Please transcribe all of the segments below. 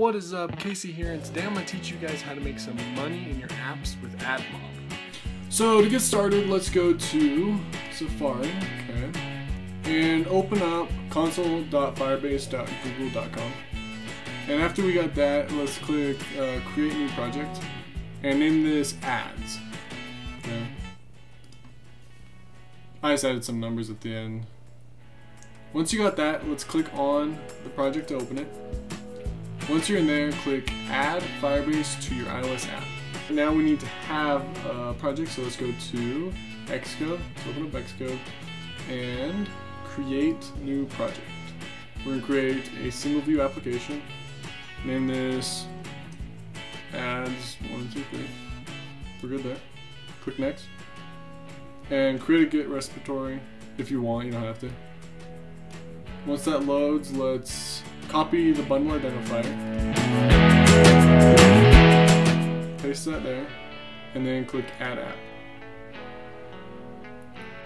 What is up, Casey here, and today I'm going to teach you guys how to make some money in your apps with AdMob. So to get started, let's go to Safari, okay, and open up console.firebase.google.com. And after we got that, let's click Create New Project, and name this Ads. Okay. I just added some numbers at the end. Once you got that, let's click on the project to open it. Once you're in there, click Add Firebase to your iOS app. Now we need to have a project, so let's go to Xcode. Let's open up Xcode and create new project. We're going to create a single view application. Name this Ads123. We're good there. Click Next. And create a Git repository if you want, you don't have to. Once that loads, let's copy the bundle identifier, paste that there, and then click Add App.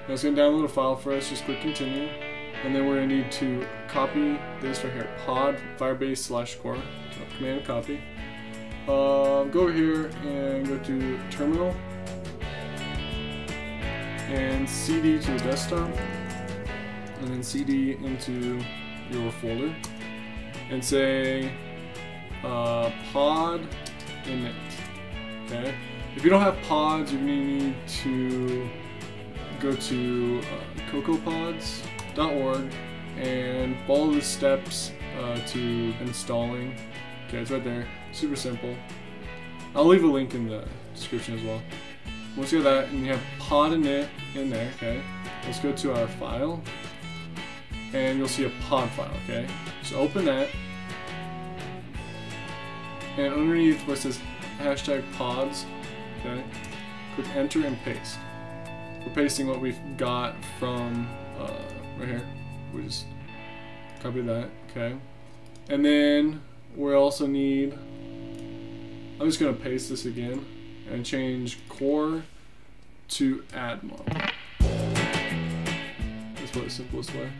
Now it's going to download a file for us, just click Continue, and then we're going to need to copy this right here, pod firebase/core, so command copy. Go over here and go to terminal, and CD to the desktop, and then CD into your folder. And say pod init. Okay. If you don't have pods, you're going to need to go to cocoapods.org and follow the steps to installing. Okay, it's right there. Super simple. I'll leave a link in the description as well. Once you have that, and you have pod init in there. Okay. Let's go to our file. And you'll see a pod file, okay? So open that, and underneath where it says hashtag pods, okay, click enter and paste. We're pasting what we've got from right here. We just copy that, okay? And then we also need, I'm just gonna paste this again and change core to AdMob. That's the simplest way.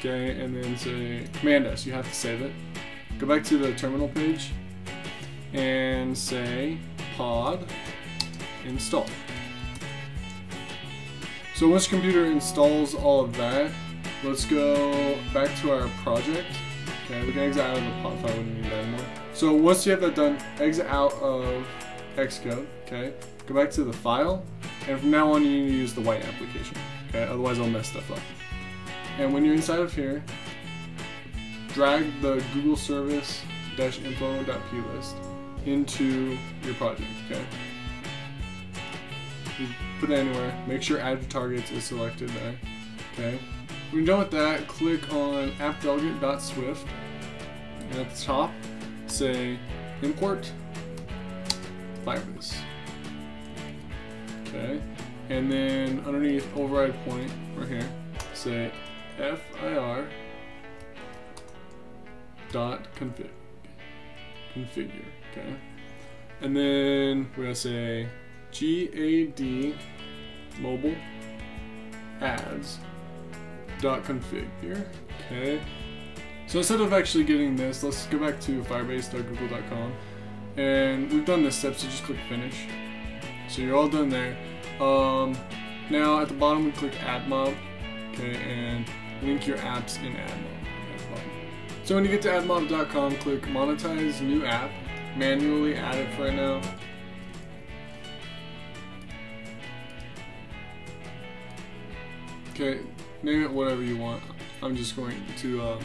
Okay, and then say command S, you have to save it. Go back to the terminal page and say pod install. So once your computer installs all of that, let's go back to our project. Okay, we can exit out of the pod file, we don't need that anymore. So once you have that done, exit out of Xcode, okay? Go back to the file, and from now on you need to use the white application, okay? Otherwise I'll mess stuff up. And when you're inside of here, drag the GoogleService-Info.plist into your project, okay? You put it anywhere, make sure Add to Targets is selected there, okay? When you're done with that, click on AppDelegate.swift, and at the top, say import Firebase, okay? And then underneath override point, right here, say FIR.configure, okay? And then we're gonna say GAD Mobile Ads.configure, okay? So instead of actually getting this, let's go back to firebase.google.com, and we've done this step, so just click Finish. So you're all done there. Now at the bottom we click AdMob, okay, and link your apps in AdMob. So when you get to AdMob.com, click Monetize New App, manually add it for right now. Okay, name it whatever you want. I'm just going to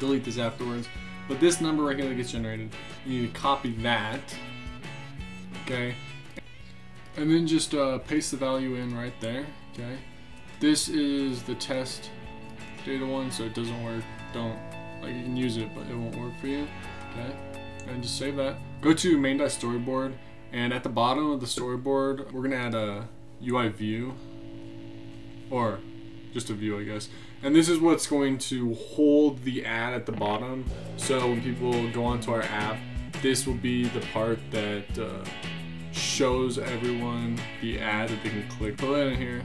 delete this afterwards. But this number right here that gets generated, you need to copy that, okay, and then just paste the value in right there, okay. This is the test data one, so it doesn't work. Don't, like, you can use it, but it won't work for you. Okay, and just save that. Go to main.storyboard, and at the bottom of the storyboard, we're gonna add a UI view, or just a view, I guess. And this is what's going to hold the ad at the bottom. So when people go onto our app, this will be the part that shows everyone the ad that they can click. Put that in here.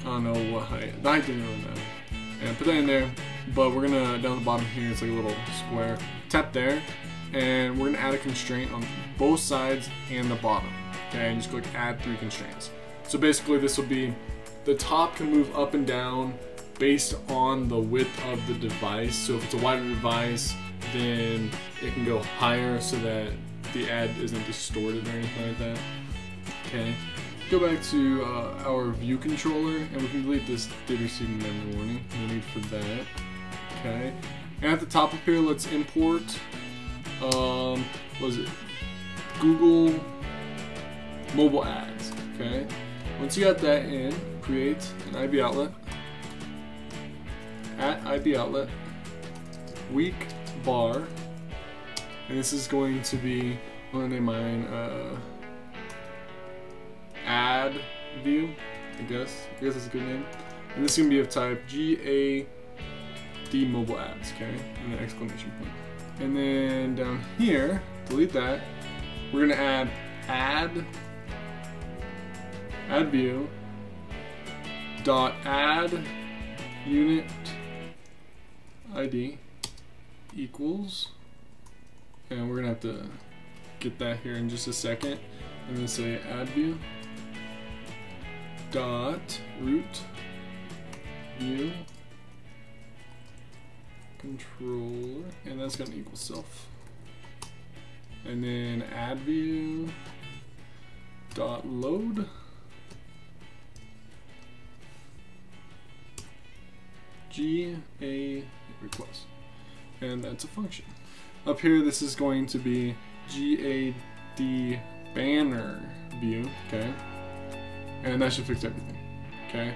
I don't know what height didn't really matter. And put that in there. But we're gonna, down the bottom here, it's like a little square. Tap there, and we're gonna add a constraint on both sides and the bottom. Okay, and just click add 3 constraints. So basically this will be, the top can move up and down based on the width of the device. So if it's a wider device, then it can go higher so that the ad isn't distorted or anything like that. Okay, go back to our view controller, and we can delete this did receive a memory warning. No need for that. Okay, and at the top up here, let's import, what is it? Google Mobile Ads. Okay, once you got that in, create an IB outlet. At IB outlet, weak bar, and this is going to be, I'm gonna name mine ad view, I guess that's a good name. And this is gonna be of type GAD mobile ads, okay, and an exclamation point. And then down here, delete that. We're gonna add ad view dot add unit ID equals, and we're gonna have to get that here in just a second. I'm gonna say add view dot root view controller, and that's gonna equal self, and then add view dot load, GA request, and that's a function. Up here, this is going to be GAD banner view, okay, and that should fix everything, okay.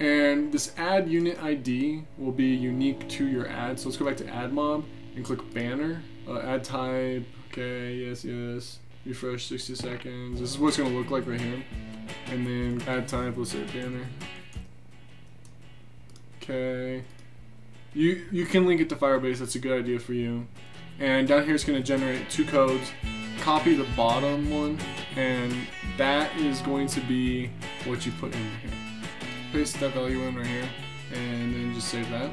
And this ad unit ID will be unique to your ad. So let's go back to AdMob and click banner, ad type, okay, yes, refresh 60 seconds. This is what it's gonna look like right here. And then ad type, let's say banner. Okay, you can link it to Firebase, that's a good idea for you. And down here it's going to generate 2 codes. Copy the bottom one, and that is going to be what you put in here. Paste that value in right here, and then just save that.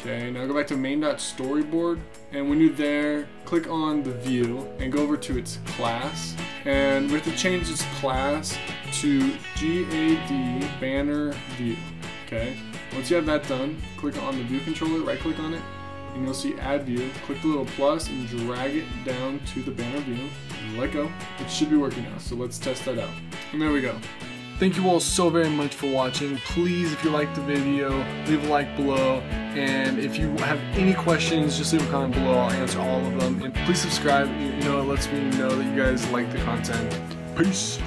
Okay, now go back to main.storyboard, and when you're there, click on the view, and go over to its class, and we have to change its class to GAD banner view, okay? Once you have that done, click on the view controller, right click on it, and you'll see add view. Click the little plus and drag it down to the banner view, and let go. It should be working now, so let's test that out. And there we go. Thank you all so very much for watching. Please, if you liked the video, leave a like below. And if you have any questions, just leave a comment below. I'll answer all of them. And please subscribe. You know, it lets me know that you guys like the content. Peace.